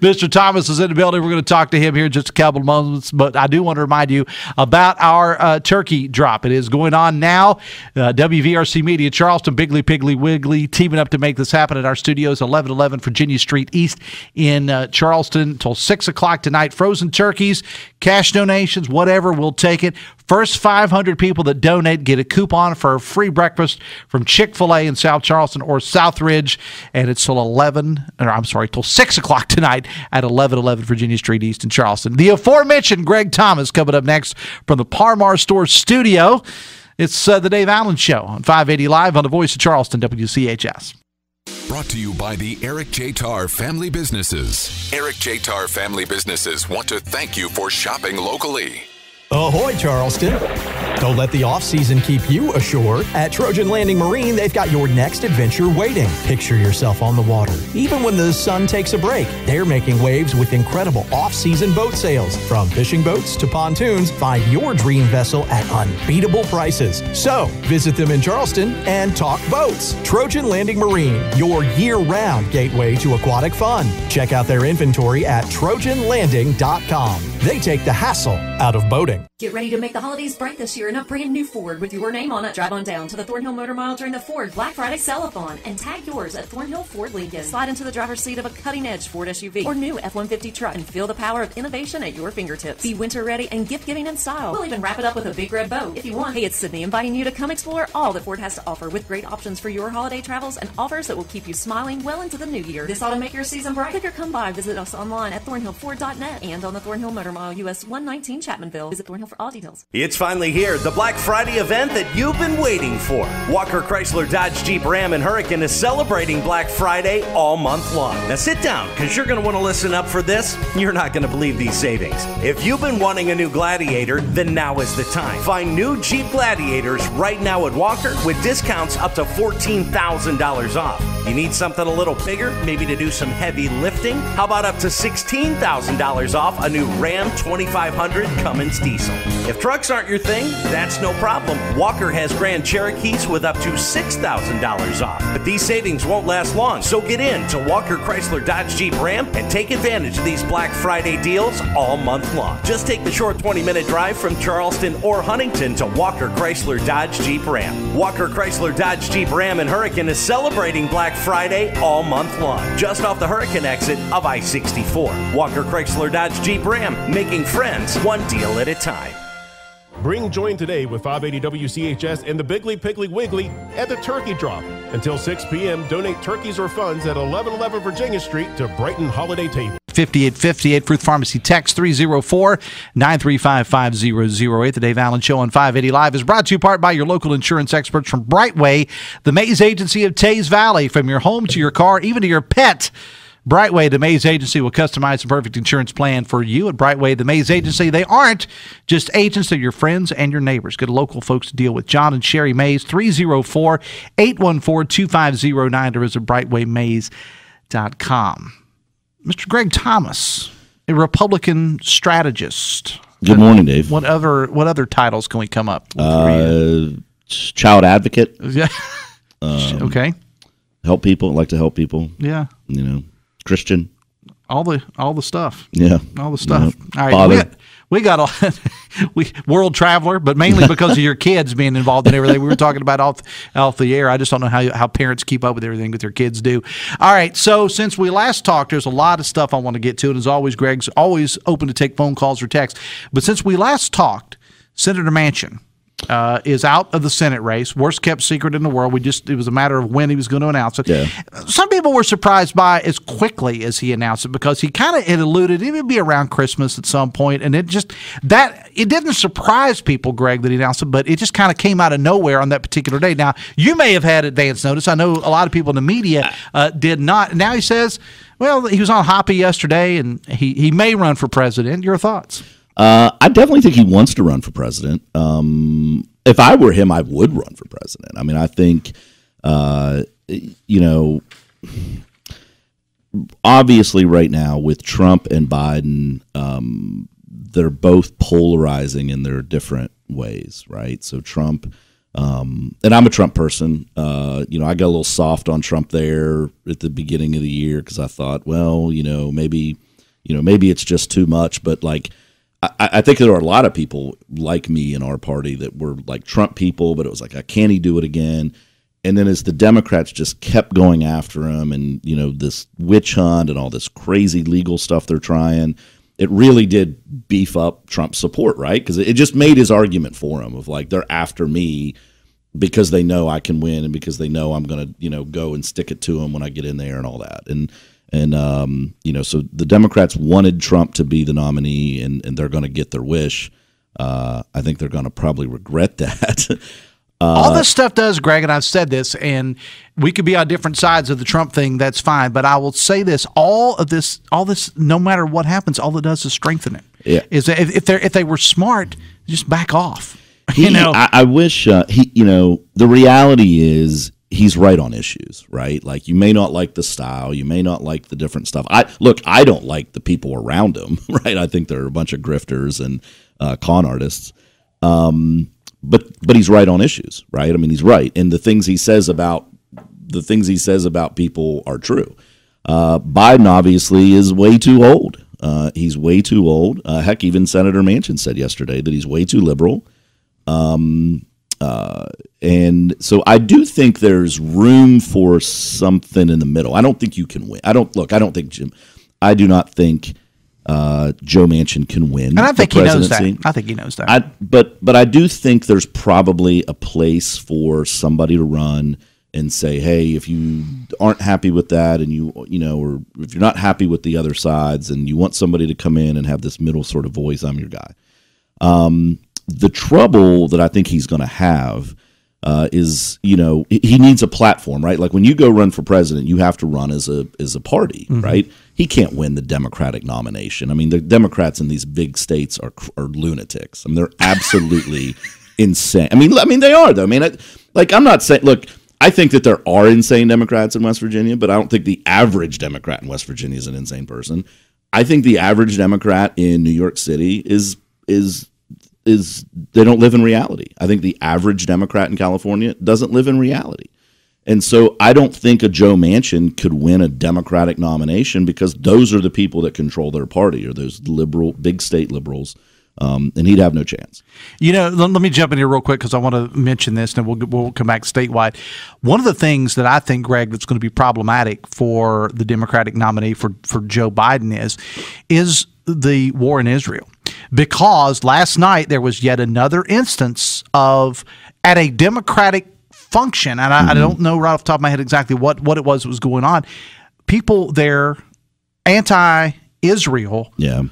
Mister Thomas is in the building. We're going to talk to him here in just a couple of moments, but I do want to remind you about our uh, turkey drop. It is going on now. Uh, W V R C Media Charleston, Biggly Piggly Wiggly, teaming up to make this happen at our studios, eleven eleven Virginia Street East in uh, Charleston, until six o'clock tonight. Frozen turkeys, cash donations, whatever, we'll take it. First five hundred people that donate get a coupon for a free breakfast from Chick-fil-A in South Charleston or Southridge, and it's till eleven, or I'm sorry, till six o'clock tonight at eleven eleven Virginia Street East in Charleston. The aforementioned Greg Thomas coming up next from the Parmar Store Studio. It's uh, the Dave Allen Show on five eighty Live on the Voice of Charleston, W C H S. Brought to you by the Eric J. Tarr Family Businesses. Eric J. Tarr Family Businesses want to thank you for shopping locally. Ahoy, Charleston. Don't let the off-season keep you ashore. At Trojan Landing Marine, they've got your next adventure waiting. Picture yourself on the water. Even when the sun takes a break, they're making waves with incredible off-season boat sales. From fishing boats to pontoons, find your dream vessel at unbeatable prices. So, visit them in Charleston and talk boats. Trojan Landing Marine, your year-round gateway to aquatic fun. Check out their inventory at trojan landing dot com. They take the hassle out of boating. Get ready to make the holidays bright this year in a brand new Ford with your name on it. Drive on down to the Thornhill Motor Mile during the Ford Black Friday Sell-a-thon and tag yours at Thornhill Ford Lincoln. Slide into the driver's seat of a cutting-edge Ford S U V or new F one fifty truck and feel the power of innovation at your fingertips. Be winter-ready and gift-giving in style. We'll even wrap it up with a big red bow if you want. Hey, it's Sydney inviting you to come explore all that Ford has to offer with great options for your holiday travels and offers that will keep you smiling well into the new year. This ought to make your season bright. If you're come by, visit us online at thornhill ford dot net and on the Thornhill Motor Mile U S one nineteen Chapmanville. Visit Thornhill for all details. It's finally here, the Black Friday event that you've been waiting for. Walker Chrysler Dodge Jeep Ram and Hurricane is celebrating Black Friday all month long. Now sit down, because you're going to want to listen up for this. You're not going to believe these savings. If you've been wanting a new Gladiator, then now is the time. Find new Jeep Gladiators right now at Walker with discounts up to fourteen thousand dollars off. You need something a little bigger, maybe to do some heavy lifting? How about up to sixteen thousand dollars off a new Ram twenty-five hundred Cummins diesel? If trucks aren't your thing, that's no problem. Walker has Grand Cherokees with up to six thousand dollars off. But these savings won't last long, so get in to Walker Chrysler Dodge Jeep Ram and take advantage of these Black Friday deals all month long. Just take the short twenty-minute drive from Charleston or Huntington to Walker Chrysler Dodge Jeep Ram. Walker Chrysler Dodge Jeep Ram and Hurricane is celebrating Black Friday all month long, just off the Hurricane exit of I sixty-four. Walker Chrysler Dodge Jeep Ram, making friends one deal at a time. Bring join today with five eighty W C H S and the Biggly Piggly Wiggly at the Turkey Drop. Until six p m, donate turkeys or funds at eleven eleven Virginia Street to Brighton Holiday Table. fifty-eight fifty-eight Fruth Pharmacy text three oh four, nine three five, five oh oh eight. The Dave Allen Show on five eighty Live is brought to you in part by your local insurance experts from Brightway, the Mays Agency of Taze Valley. From your home to your car, even to your pet, Brightway, the Mays Agency, will customize the perfect insurance plan for you. At Brightway, the Mays Agency, they aren't just agents. They're your friends and your neighbors. Good local folks to deal with. John and Sherry Mays, three oh four, eight one four, two five oh nine, or visit brightway mays dot com. Mister Greg Thomas, a Republican strategist. Good morning, Dave. What other, what other titles can we come up with? Uh, child advocate. Yeah. um, okay. Help people. Like to help people. Yeah. You know. Christian, all the all the stuff, yeah, all the stuff. Yeah. All right, Father. we got, we got a we world traveler, but mainly because of your kids being involved in everything. We were talking about off off the air. I just don't know how how parents keep up with everything that their kids do. All right, so since we last talked, there's a lot of stuff I want to get to, and as always, Greg's always open to take phone calls or texts. But since we last talked, Senator Manchin Uh, is out of the Senate race, worst kept secret in the world. We just it was a matter of when he was going to announce it. Yeah. Some people were surprised by as quickly as he announced it, because he kind of had alluded it would be around Christmas at some point, and it just that it didn't surprise people, Greg, that he announced it, but it just kind of came out of nowhere on that particular day. Now you may have had advance notice. I know a lot of people in the media uh, did not. Now he says, well, he was on Hoppy yesterday, and he he may run for president. Your thoughts? Uh, I definitely think he wants to run for president. Um, if I were him, I would run for president. I mean, I think, uh, you know, obviously right now with Trump and Biden, um, they're both polarizing in their different ways, right? So Trump, um, and I'm a Trump person. Uh, you know, I got a little soft on Trump there at the beginning of the year because I thought, well, you know, maybe, you know, maybe it's just too much, but like, I think there are a lot of people like me in our party that were like Trump people, but it was like, can he do it again? And then as the Democrats just kept going after him and, you know, this witch hunt and all this crazy legal stuff they're trying, it really did beef up Trump's support, right? Because it just made his argument for him of like, they're after me because they know I can win and because they know I'm going to, you know, go and stick it to him when I get in there and all that. And And, um, you know, so the Democrats wanted Trump to be the nominee, and, and they're going to get their wish. Uh, I think they're going to probably regret that. uh, All this stuff does, Greg, and I've said this, and we could be on different sides of the Trump thing. That's fine. But I will say this, all of this, all this, no matter what happens, all it does is strengthen it. Yeah. Is that if, if, they're, if they were smart, just back off. He, you know, I, I wish, uh, he, you know, the reality is, he's right on issues, right? Like, you may not like the style, you may not like the different stuff. I look, I don't like the people around him, right? I think they're a bunch of grifters and uh, con artists. Um, but but he's right on issues, right? I mean, he's right, and the things he says about the things he says about people are true. Uh, Biden obviously is way too old. Uh, he's way too old. Uh, heck, even Senator Manchin said yesterday that he's way too liberal. Um. Uh, and so I do think there's room for something in the middle. I don't think you can win. I don't look. I don't think Jim. I do not think uh, Joe Manchin can win. And I think he knows that. I think he knows that. I, but but I do think there's probably a place for somebody to run and say, hey, if you aren't happy with that, and you, you know, or if you're not happy with the other sides and you want somebody to come in and have this middle sort of voice, I'm your guy. Um, the trouble that I think he's going to have uh, is, you know, he needs a platform, right? Like when you go run for president, you have to run as a, as a party, mm-hmm. right? He can't win the Democratic nomination. I mean, the Democrats in these big states are, are lunatics. I mean, they're absolutely insane. I mean, I mean, they are though. I mean, I, like I'm not saying, look, I think that there are insane Democrats in West Virginia, but I don't think the average Democrat in West Virginia is an insane person. I think the average Democrat in New York City is, is, is they don't live in reality. I think the average Democrat in California doesn't live in reality. And so I don't think a Joe Manchin could win a Democratic nomination because those are the people that control their party, or those liberal, big state liberals. Um, and he'd have no chance. You know, let, let me jump in here real quick because I want to mention this, and we'll we'll come back statewide. One of the things that I think, Greg, that's going to be problematic for the Democratic nominee for for Joe Biden is is the war in Israel, because last night there was yet another instance of at a Democratic function, and I, mm-hmm. I don't know right off the top of my head exactly what what it was that was going on. People there, anti-Israel. Yeah.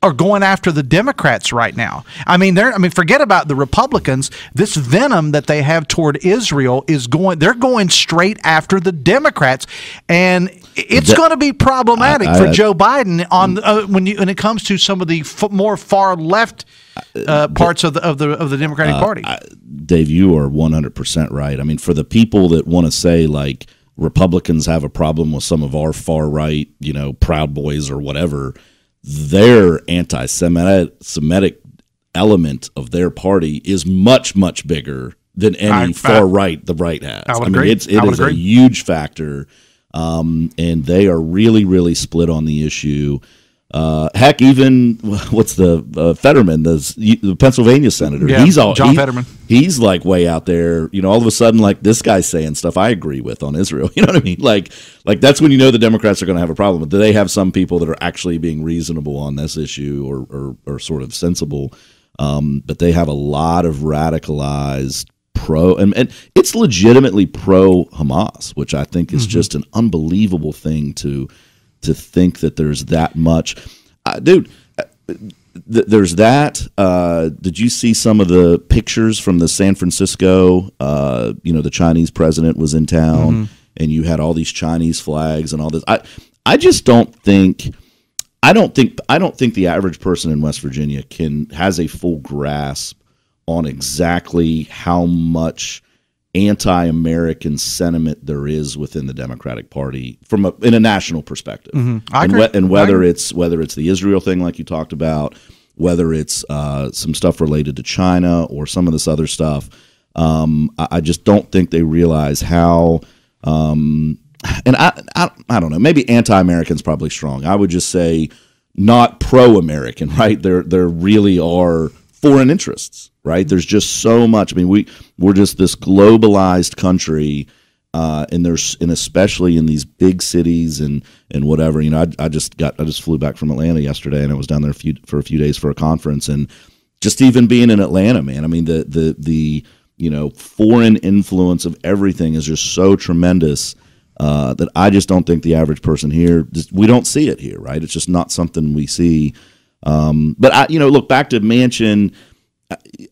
Are going after the Democrats right now. I mean, they're. I mean, forget about the Republicans. This venom that they have toward Israel is going. They're going straight after the Democrats, and it's going to be problematic I, I, for I, Joe Biden on uh, when you when it comes to some of the f more far left uh, parts but, of the of the of the Democratic uh, Party. I, Dave, you are one hundred percent right. I mean, for the people that want to say like Republicans have a problem with some of our far right, you know, Proud Boys or whatever. Their anti-Semitic element of their party is much, much bigger than any I, far I, right the right has. I, would I mean, agree. It's, it I would is agree. a huge factor, um, and they are really, really split on the issue. Uh, heck, even what's the uh, Fetterman, the, the Pennsylvania senator? Yeah, he's all John he, Fetterman. He's like way out there. You know, all of a sudden, like this guy's saying stuff I agree with on Israel. You know what I mean? Like, like that's when you know the Democrats are going to have a problem. But they have some people that are actually being reasonable on this issue, or or, or sort of sensible. Um, but they have a lot of radicalized pro, and and it's legitimately pro Hamas, which I think is mm-hmm. just an unbelievable thing to. To think that there's that much, uh, dude. Th there's that. Uh, did you see some of the pictures from the San Francisco? Uh, you know, the Chinese president was in town, mm-hmm. and you had all these Chinese flags and all this. I, I just don't think, I don't think, I don't think the average person in West Virginia can has a full grasp on exactly how much anti-American sentiment there is within the Democratic Party from a, in a national perspective, mm-hmm. I and, agree. and whether I it's whether it's the Israel thing like you talked about, whether it's uh, some stuff related to China or some of this other stuff, um, I, I just don't think they realize how. Um, and I, I, I don't know. Maybe anti-American's probably strong. I would just say not pro-American. Right? There, there really are foreign interests. Right, there's just so much. I mean, we we're just this globalized country, uh, and there's and especially in these big cities and and whatever. You know, I, I just got I just flew back from Atlanta yesterday, and I was down there a few, for a few days for a conference, and just even being in Atlanta, man. I mean, the the the you know foreign influence of everything is just so tremendous uh, that I just don't think the average person here just, we don't see it here. Right, it's just not something we see. Um, but I you know look back to Manchin.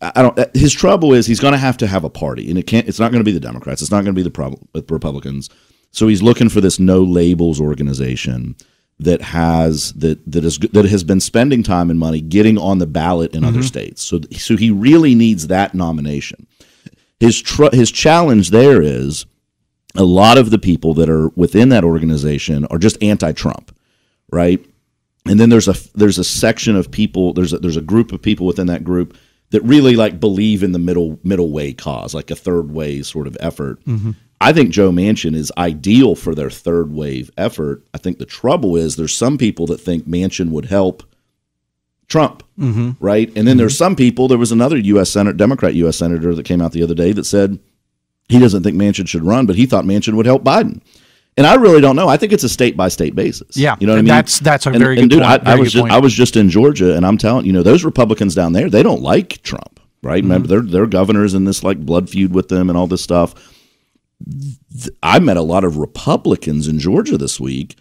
I don't. His trouble is he's going to have to have a party, and it can't. It's not going to be the Democrats. It's not going to be the problem with Republicans. So he's looking for this no labels organization that has that that is that has been spending time and money getting on the ballot in mm-hmm. other states. So so he really needs that nomination. His tr his challenge there is a lot of the people that are within that organization are just anti-Trump, right? And then there's a there's a section of people. There's a, there's a group of people within that group that really like believe in the middle middle way cause, like a third way sort of effort. Mm-hmm. I think Joe Manchin is ideal for their third wave effort. I think the trouble is there's some people that think Manchin would help Trump, mm-hmm. right? And then mm-hmm. there's some people. There was another U S Senator, Democrat U S Senator that came out the other day that said he doesn't think Manchin should run, but he thought Manchin would help Biden. And I really don't know. I think it's a state by state basis. Yeah, you know what I mean. That's that's a very and, good, and dude, point. I, I very was good just, point. I was just in Georgia, and I'm telling you know those Republicans down there, they don't like Trump, right? Mm-hmm. Remember, their their governors in this like blood feud with them and all this stuff. I met a lot of Republicans in Georgia this week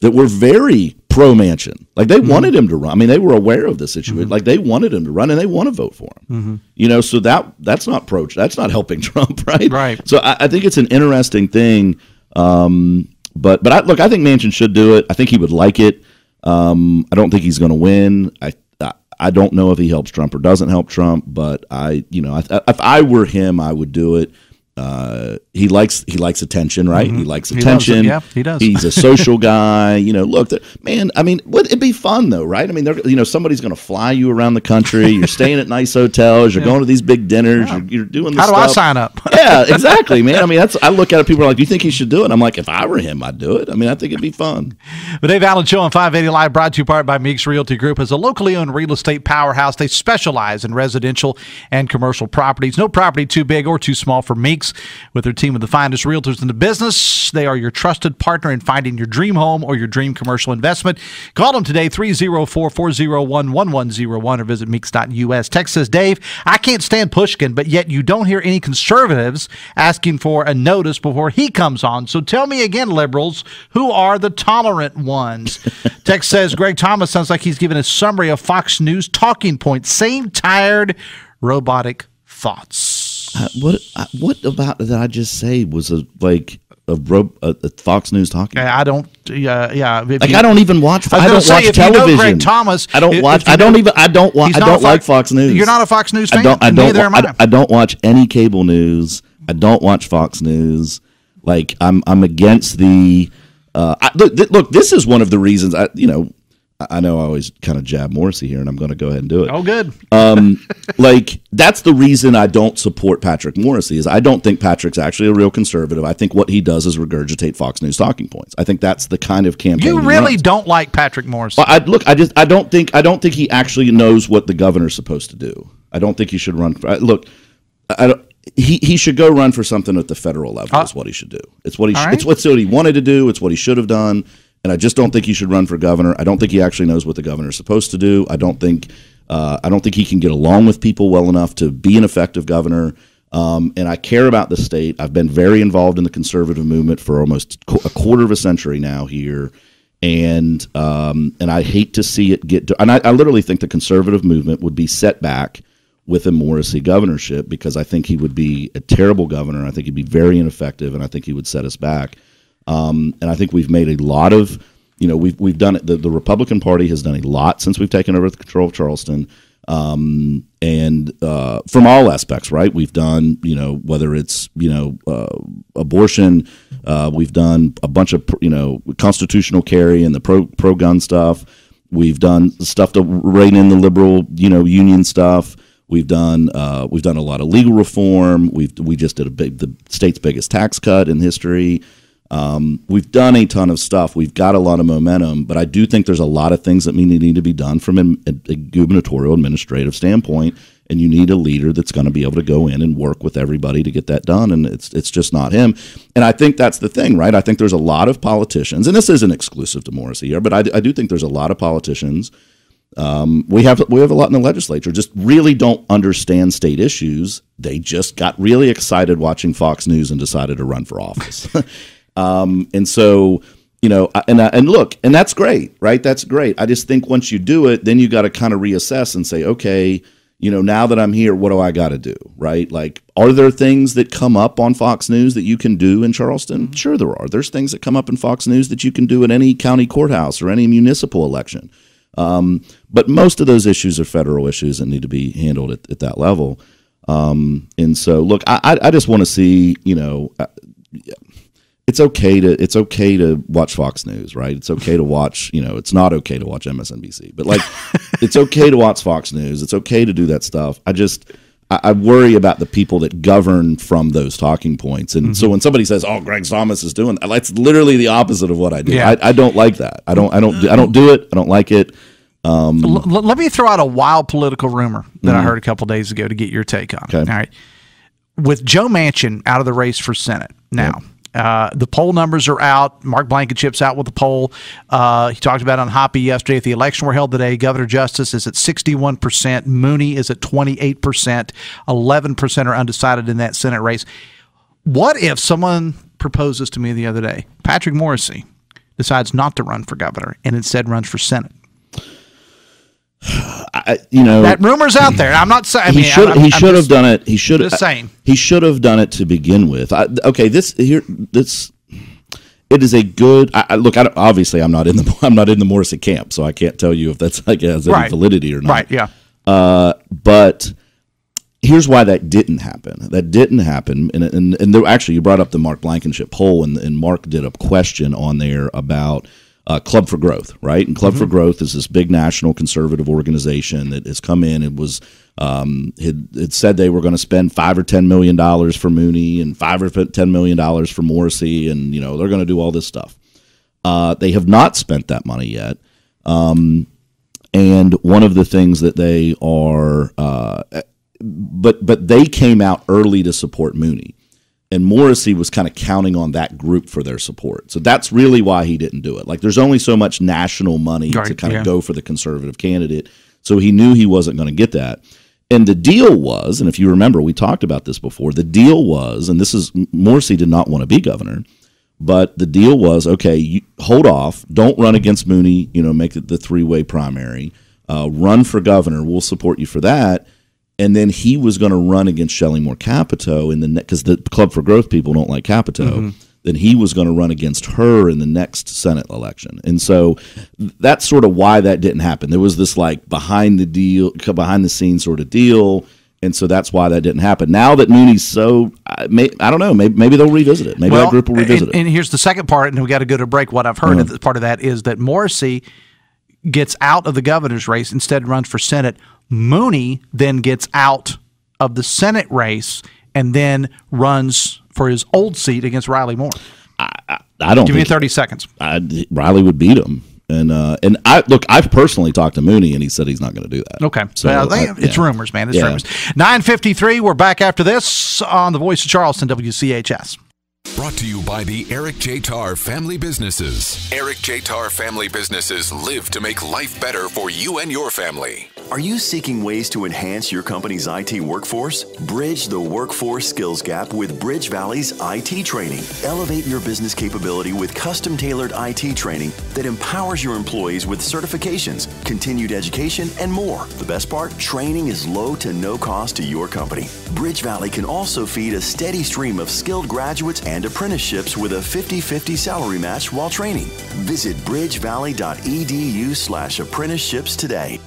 that were very pro-Manchin. Like, they mm-hmm. wanted him to run. I mean, they were aware of the situation. Mm-hmm. Like, they wanted him to run, and they want to vote for him. Mm-hmm. You know, so that that's not pro. That's not helping Trump, right? Right. So I, I think it's an interesting thing. Um, but but I, look, I think Manchin should do it. I think he would like it. Um, I don't think he's going to win. I, I I don't know if he helps Trump or doesn't help Trump. But I, you know, I, if I were him, I would do it. Uh, he likes he likes attention, right? Mm-hmm. He likes attention. He loves it. Yeah, he does. He's a social guy. You know, look, man. I mean, it'd be fun though, right? I mean, you know, somebody's going to fly you around the country. You're staying at nice hotels. You're yeah. going to these big dinners. Yeah. You're, you're doing this. How stuff. do I sign up? Yeah, exactly, man. I mean, that's I look at it. People are like, "Do you think he should do it?" I'm like, "If I were him, I'd do it." I mean, I think it'd be fun. The Dave Allen Show on five eighty Live, brought to you part by Meeks Realty Group, is a locally owned real estate powerhouse. They specialize in residential and commercial properties. No property too big or too small for Meeks. With their team of the finest realtors in the business, they are your trusted partner in finding your dream home or your dream commercial investment. Call them today, three oh four, four oh one, one one oh one, or visit meeks dot U S. Text says, Dave, I can't stand Pushkin, but yet you don't hear any conservatives asking for a notice before he comes on. So tell me again, liberals, who are the tolerant ones? Text says, Greg Thomas sounds like he's giving a summary of Fox News talking points. Same tired, robotic thoughts. I, what I, what about that I just say was a like a, ro- a, a Fox News talking? I don't. Yeah, yeah. Like you, I don't even watch. I, I don't say, watch if television. You know Greg Thomas, I don't watch. I don't know, even. I don't watch. I don't Fox, like Fox News. You're not a Fox News fan. I don't. I don't, neither wa- am I. I don't watch any cable news. I don't watch Fox News. Like I'm. I'm against the. Uh, I, look, th- look. This is one of the reasons. I. You know. I know I always kind of jab Morrissey here, and I'm going to go ahead and do it. Oh, good. um, like, that's the reason I don't support Patrick Morrissey, is I don't think Patrick's actually a real conservative. I think what he does is regurgitate Fox News talking points. I think that's the kind of campaign You really runs. don't like Patrick Morrissey. Well, I, look, I just I don't think I don't think he actually knows what the governor's supposed to do. I don't think he should run. For, look, I don't. He he should go run for something at the federal level. Uh, is what he should do. It's what he. Sh- right. It's what he wanted to do. It's what he should have done. And I just don't think he should run for governor. I don't think he actually knows what the governor is supposed to do. I don't think uh, I don't think he can get along with people well enough to be an effective governor. Um, and I care about the state. I've been very involved in the conservative movement for almost a quarter of a century now here. And um, and I hate to see it get – and I, I literally think the conservative movement would be set back with a Morrissey governorship, because I think he would be a terrible governor. I think he'd be very ineffective, and I think he would set us back. Um, and I think we've made a lot of, you know, we've we've done it. The, the Republican Party has done a lot since we've taken over the control of Charleston, um, and uh, from all aspects, right? We've done, you know, whether it's you know uh, abortion, uh, we've done a bunch of you know constitutional carry and the pro pro gun stuff. We've done stuff to rein in the liberal, you know, union stuff. We've done uh, we've done a lot of legal reform. We've we just did a big the state's biggest tax cut in history. Um, we've done a ton of stuff. We've got a lot of momentum, but I do think there's a lot of things that need to be done from a, a gubernatorial administrative standpoint, and you need a leader that's going to be able to go in and work with everybody to get that done, and it's it's just not him. And I think that's the thing, right? I think there's a lot of politicians, and this isn't exclusive to Morrissey here, but I, I do think there's a lot of politicians. Um, we have we have a lot in the legislature just really don't understand state issues. They just got really excited watching Fox News and decided to run for office. Um, and so, you know, and and look, and that's great, right? That's great. I just think once you do it, then you got to kind of reassess and say, okay, you know, now that I'm here, what do I got to do, right? Like, are there things that come up on Fox News that you can do in Charleston? Sure there are. There's things that come up in Fox News that you can do at any county courthouse or any municipal election. Um, but most of those issues are federal issues and need to be handled at, at that level. Um, and so, look, I, I just want to see, you know, I, yeah. It's okay to it's okay to watch Fox News, right? It's okay to watch, you know, it's not okay to watch M S N B C, but like, it's okay to watch Fox News. It's okay to do that stuff. I just I, I worry about the people that govern from those talking points. And mm-hmm. so when somebody says, "Oh, Greg Thomas is doing," that's literally the opposite of what I do. Yeah. I, I don't like that. I don't I don't do, I don't do it. I don't like it. Um, so l- let me throw out a wild political rumor that mm-hmm. I heard a couple days ago to get your take on. Okay. All right, with Joe Manchin out of the race for Senate now. Yep. Uh, the poll numbers are out. Mark Blankenship's out with the poll. Uh, he talked about it on Hoppy yesterday. If the election were held today, Governor Justice is at sixty-one percent. Mooney is at twenty-eight percent. eleven percent are undecided in that Senate race. What if someone proposes to me the other day, Patrick Morrissey decides not to run for governor and instead runs for Senate? I, you know, that rumor's out there. I'm not saying he should. I mean, he should have done it. He should. Just saying. He should have done it to begin with. I, okay, this here. This it is a good I, I, look. I don't, obviously, I'm not in the I'm not in the Morrissey camp, so I can't tell you if that's like has any right. validity or not. Right. Yeah. Uh, but here's why that didn't happen. That didn't happen. And and and there, actually, you brought up the Mark Blankenship poll, and and Mark did a question on there about. Uh, Club for Growth, right? And Club mm-hmm. for Growth is this big national conservative organization that has come in and was um, had, had said they were going to spend five or ten million dollars for Mooney and five or ten million dollars for Morrissey, and you know they're going to do all this stuff. Uh, they have not spent that money yet, um, and one of the things that they are, uh, but but they came out early to support Mooney. And Morrissey was kind of counting on that group for their support. So that's really why he didn't do it. Like, there's only so much national money right, to kind yeah. of go for the conservative candidate. So he knew he wasn't going to get that. And the deal was, and if you remember, we talked about this before, the deal was, and this is, Morrissey did not want to be governor, but the deal was, okay, you hold off, don't run against Mooney, you know, make it the three-way primary, uh, run for governor, we'll support you for that. And then he was going to run against Shelley Moore Capito in the because the Club for Growth people don't like Capito. Mm-hmm. Then he was going to run against her in the next Senate election, and so that's sort of why that didn't happen. There was this like behind the deal, behind the scenes sort of deal, and so that's why that didn't happen. Now that Mooney's so, I, may, I don't know, maybe, maybe they'll revisit it. Maybe well, that group will revisit and, it. And here's the second part, and we got to go to break. What I've heard mm-hmm. of part of that is that Morrissey gets out of the governor's race, instead runs for Senate. Mooney then gets out of the Senate race and then runs for his old seat against Riley Moore. I, I, I don't give me thirty seconds. I, Riley would beat him, and uh, and I look. I've personally talked to Mooney, and he said he's not going to do that. Okay, so well, they, I, it's yeah. rumors, man. It's yeah. rumors. Nine fifty three. We're back after this on the Voice of Charleston, W C H S. Brought to you by the Eric J. Tarr Family Businesses. Eric J. Tarr Family Businesses live to make life better for you and your family. Are you seeking ways to enhance your company's I T workforce? Bridge the workforce skills gap with Bridge Valley's I T training. Elevate your business capability with custom-tailored I T training that empowers your employees with certifications, continued education, and more. The best part? Training is low to no cost to your company. Bridge Valley can also feed a steady stream of skilled graduates and apprenticeships with a fifty fifty salary match while training. Visit bridgevalley dot e d u slash apprenticeships today.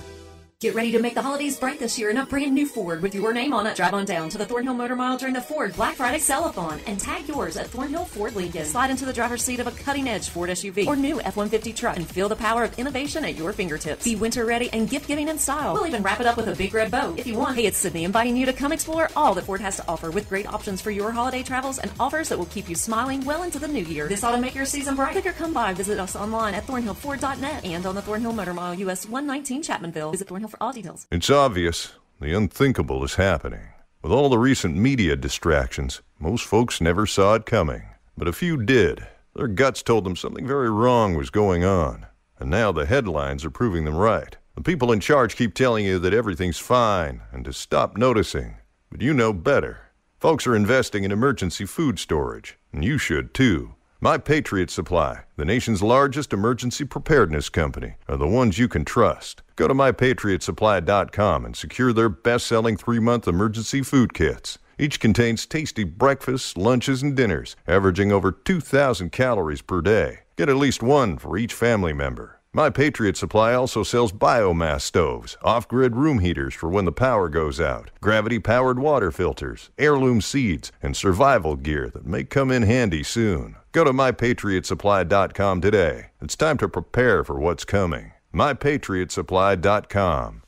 Get ready to make the holidays bright this year in a brand new Ford with your name on it. Drive on down to the Thornhill Motor Mile during the Ford Black Friday Sell-a-thon and tag yours at Thornhill Ford Lincoln. Slide into the driver's seat of a cutting-edge Ford S U V or new F one fifty truck and feel the power of innovation at your fingertips. Be winter-ready and gift-giving in style. We'll even wrap it up with a big red bow if you want. Hey, it's Sydney inviting you to come explore all that Ford has to offer with great options for your holiday travels and offers that will keep you smiling well into the new year. This ought to make your season bright. Click or come by. Visit us online at thornhill ford dot net and on the Thornhill Motor Mile U S one nineteen Chapmanville. Visit Thornhill for all details. It's obvious the unthinkable is happening. With all the recent media distractions, most folks never saw it coming. But a few did. Their guts told them something very wrong was going on. And now the headlines are proving them right. The people in charge keep telling you that everything's fine and to stop noticing. But you know better. Folks are investing in emergency food storage. And you should too. My Patriot Supply, the nation's largest emergency preparedness company, are the ones you can trust. Go to my patriot supply dot com and secure their best-selling three-month emergency food kits. Each contains tasty breakfasts, lunches, and dinners, averaging over two thousand calories per day. Get at least one for each family member. My Patriot Supply also sells biomass stoves, off-grid room heaters for when the power goes out, gravity-powered water filters, heirloom seeds, and survival gear that may come in handy soon. Go to my patriot supply dot com today. It's time to prepare for what's coming. my patriot supply dot com.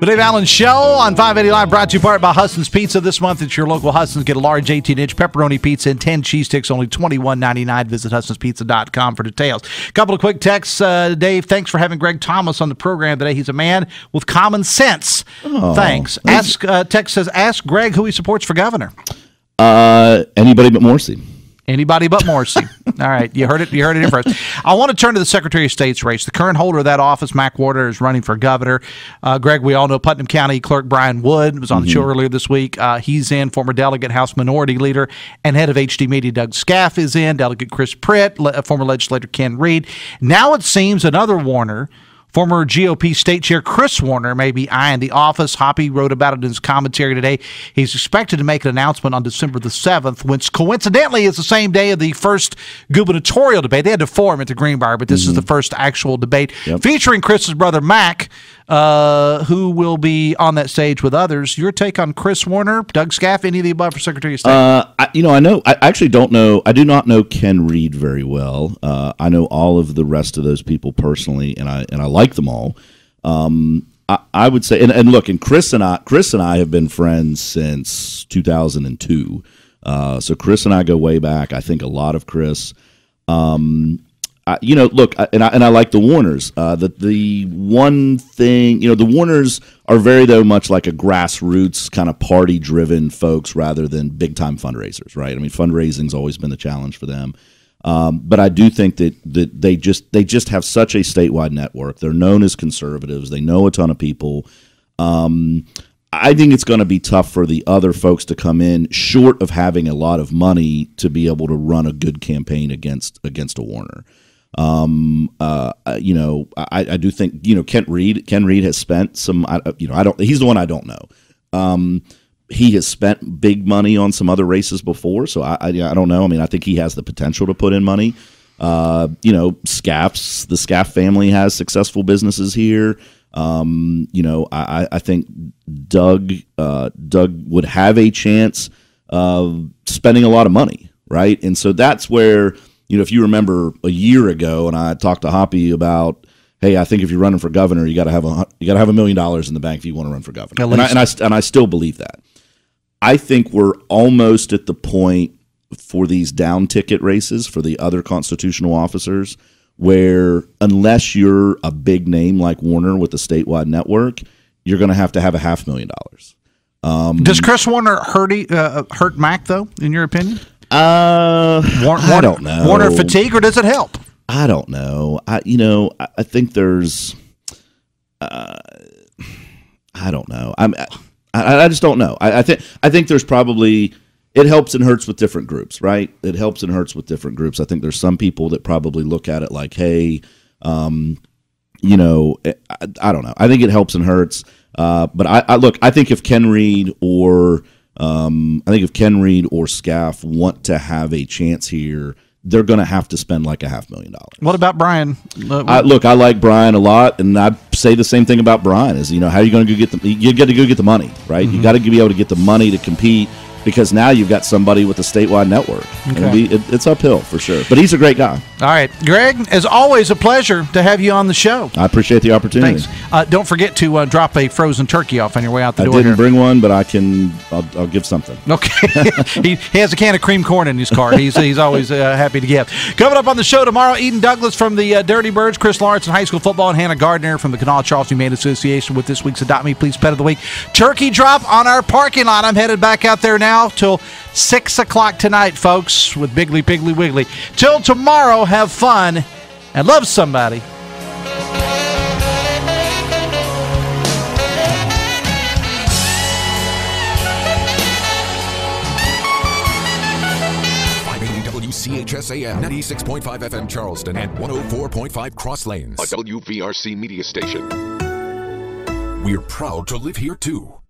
The Dave Allen Show on five eighty Live, brought to you part by Hudson's Pizza. This month at your local Hudson's, get a large eighteen inch pepperoni pizza and ten cheese sticks, only twenty-one ninety-nine. Visit hudsons pizza dot com for details. A couple of quick texts. Uh, Dave, thanks for having Greg Thomas on the program today. He's a man with common sense. Oh, thanks. Ask, uh, text says, ask Greg who he supports for governor. Uh, anybody but Morrissey. Anybody but Morrissey. All right, you heard it. You heard it here first. I want to turn to the Secretary of State's race. The current holder of that office, Mack Warder, is running for governor. Uh, Greg, we all know Putnam County Clerk Brian Wood was on mm-hmm. the show earlier this week. Uh, he's in. Former delegate, House Minority Leader, and head of H D Media Doug Scaff is in. Delegate Chris Pritt, le- former legislator Ken Reed. Now it seems another Warner. Former G O P State Chair Chris Warner may be eyeing the office. Hoppy wrote about it in his commentary today. He's expected to make an announcement on December the seventh, which coincidentally is the same day of the first gubernatorial debate. They had to form at the Greenbrier, but this mm-hmm. is the first actual debate yep. featuring Chris's brother Mac, uh, who will be on that stage with others. Your take on Chris Warner, Doug Scaff, any of the above for Secretary of State? Uh, I, you know, I know. I actually don't know. I do not know Ken Reed very well. Uh, I know all of the rest of those people personally, and I and I like. Like them all, um, I, I would say. And, and look, and Chris and I, Chris and I have been friends since two thousand two. Uh, so Chris and I go way back. I think a lot of Chris. Um, I, you know, look, I, and I and I like the Warners. Uh, the the one thing, you know, the Warners are very though much like a grassroots kind of party driven folks rather than big time fundraisers, right? I mean, fundraising's always been the challenge for them. Um, but I do think that, that they just they just have such a statewide network. They're known as conservatives. They know a ton of people. Um, I think it's going to be tough for the other folks to come in short of having a lot of money to be able to run a good campaign against against a Warner. Um, uh, you know, I, I do think you know Kent Reed. Ken Reed has spent some. I, you know, I don't. He's the one I don't know. Um, He has spent big money on some other races before, so I, I I don't know. I mean, I think he has the potential to put in money. Uh, you know, Scaff's the Scaff family has successful businesses here. Um, you know, I, I think Doug uh, Doug would have a chance of spending a lot of money, right? And so that's where, you know, if you remember a year ago, and I talked to Hoppy about. Hey, I think if you're running for governor, you got to have a you got to have a million dollars in the bank if you want to run for governor. And I, and I and I still believe that. I think we're almost at the point for these down ticket races for the other constitutional officers where unless you're a big name like Warner with a statewide network, you're going to have to have a half million dollars. Um, Does Chris Warner hurt uh, hurt Mac though? In your opinion, uh, War- I Warner, don't know. Warner fatigue, or does it help? I don't know. I you know I, I think there's, uh, I don't know. I'm I, I just don't know. I, I think I think there's probably it helps and hurts with different groups, right? It helps and hurts with different groups. I think there's some people that probably look at it like, hey, um, you know, I, I don't know. I think it helps and hurts. Uh, but I, I look. I think if Ken Reed or um, I think if Ken Reed or Scaff want to have a chance here. They're going to have to spend like a half million dollars. What about Brian? I, look, I like Brian a lot, and I say the same thing about Brian. Is you know how are you going to go get the you got to go get the money, right? Mm-hmm. You got to be able to get the money to compete because now you've got somebody with a statewide network. Okay. It'll be, it, it's uphill for sure, but he's a great guy. All right, Greg, as always, a pleasure to have you on the show. I appreciate the opportunity. Thanks. Uh, don't forget to uh, drop a frozen turkey off on your way out the I door. I didn't here. bring one, but I can. I'll, I'll give something. Okay. he, he has a can of cream corn in his car. He's he's always uh, happy to give. Coming up on the show tomorrow, Eden Douglas from the uh, Dirty Birds, Chris Lawrence in high school football, and Hannah Gardner from the Kanawha Charleston Humane Association with this week's Adopt Me Please Pet of the Week. Turkey Drop on our parking lot. I'm headed back out there now till six o'clock tonight, folks. With Biggly Piggly Wiggly. Till tomorrow. Have fun and love somebody. W C H S A M ninety-six point five F M Charleston and one oh four point five Cross Lanes. A W V R C media station. We're proud to live here too.